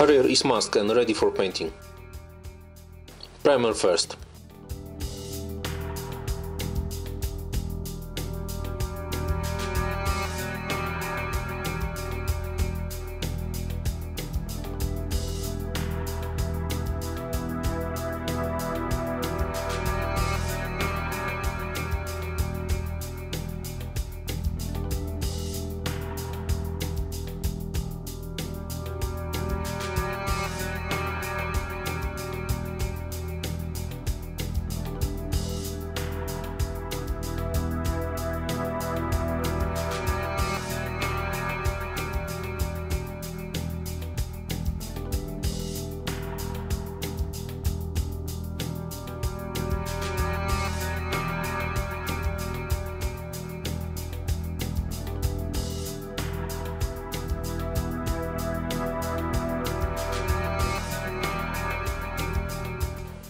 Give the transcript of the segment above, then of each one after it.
Harrier is masked and ready for painting. Primer first.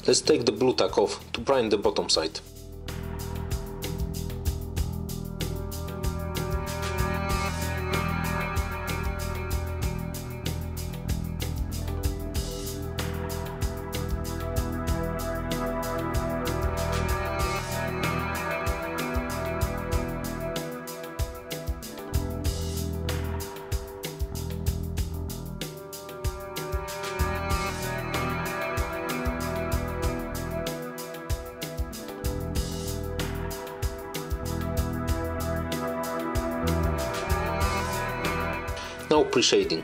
Let's take the blue tack off to prime the bottom side. Now pre-shading.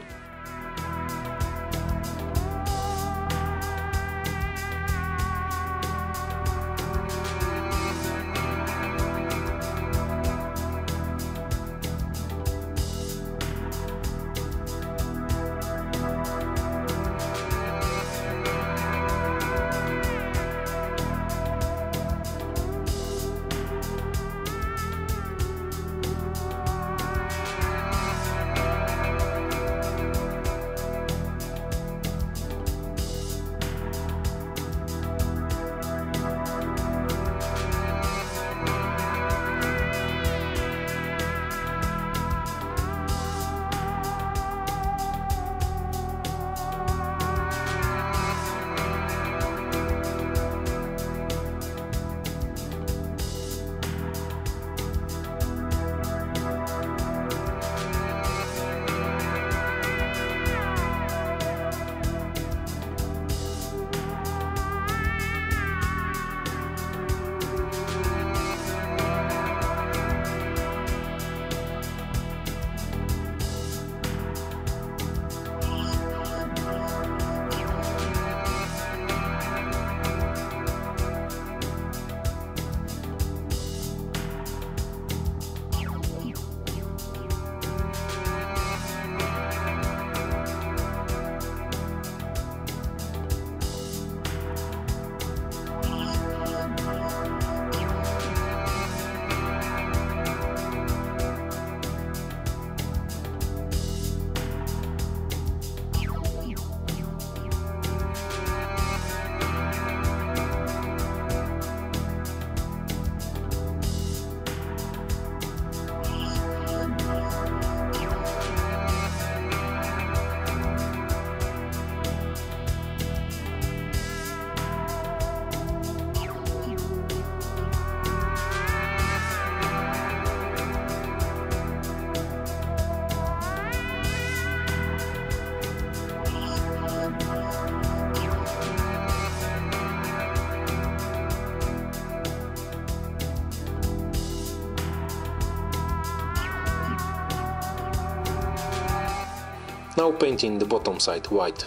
Now painting the bottom side white.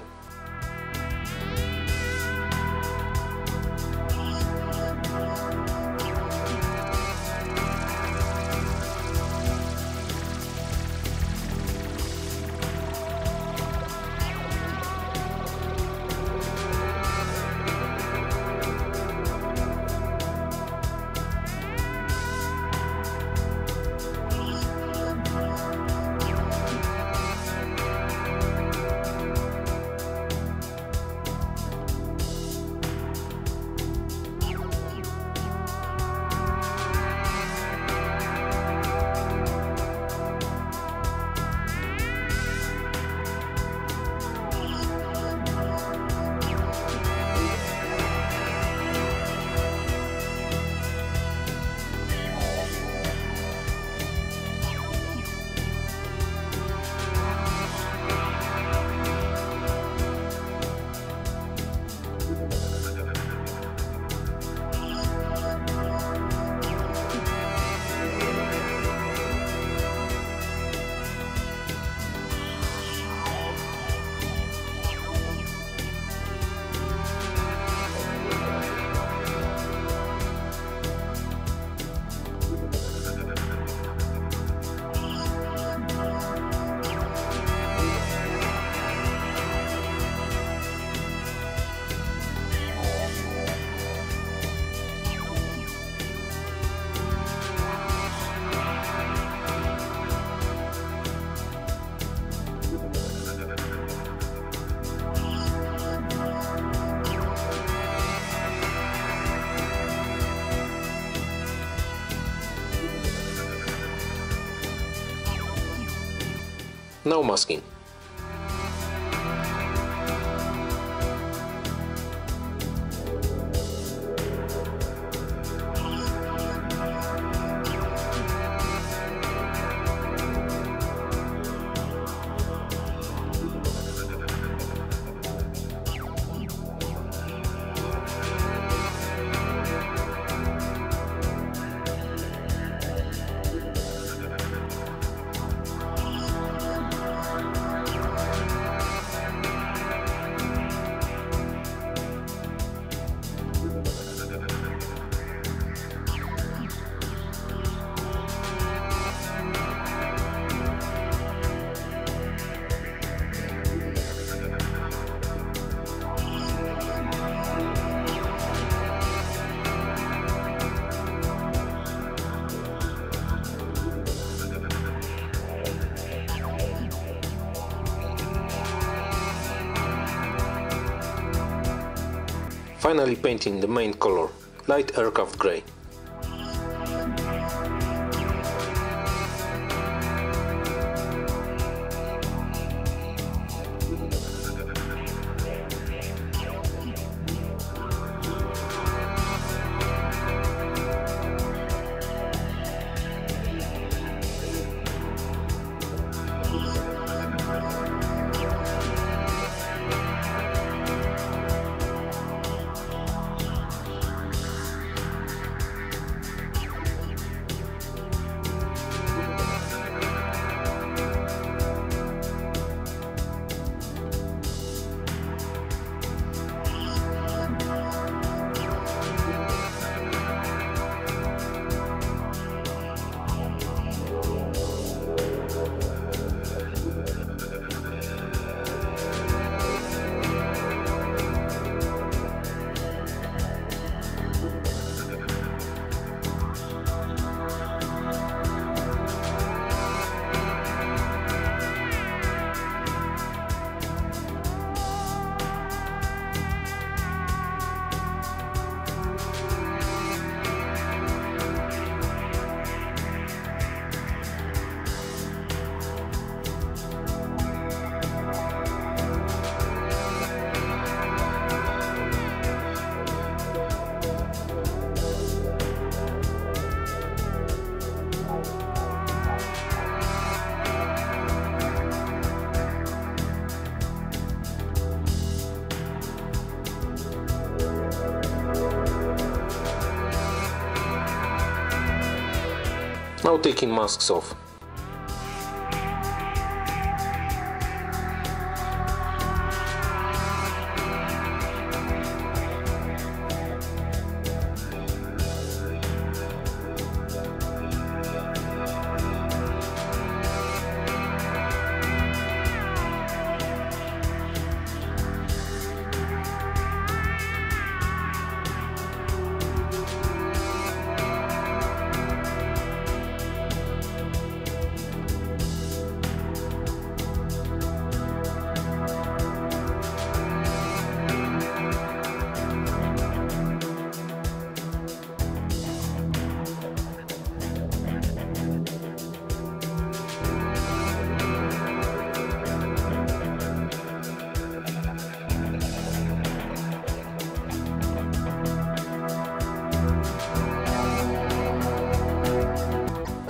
no masking. Finally painting the main color, light aircraft grey. Now taking masks off.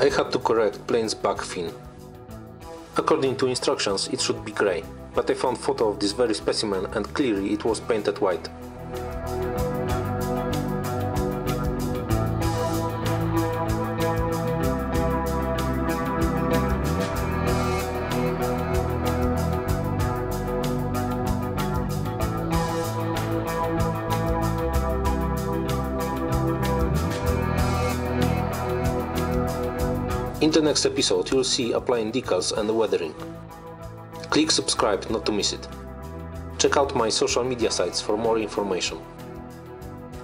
I had to correct plane's back fin. According to instructions it should be grey, but I found photo of this very specimen and clearly it was painted white. In the next episode you'll see applying decals and weathering. Click subscribe not to miss it. Check out my social media sites for more information.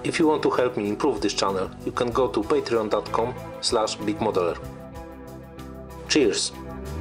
If you want to help me improve this channel, you can go to patreon.com/bigmodeler. Cheers!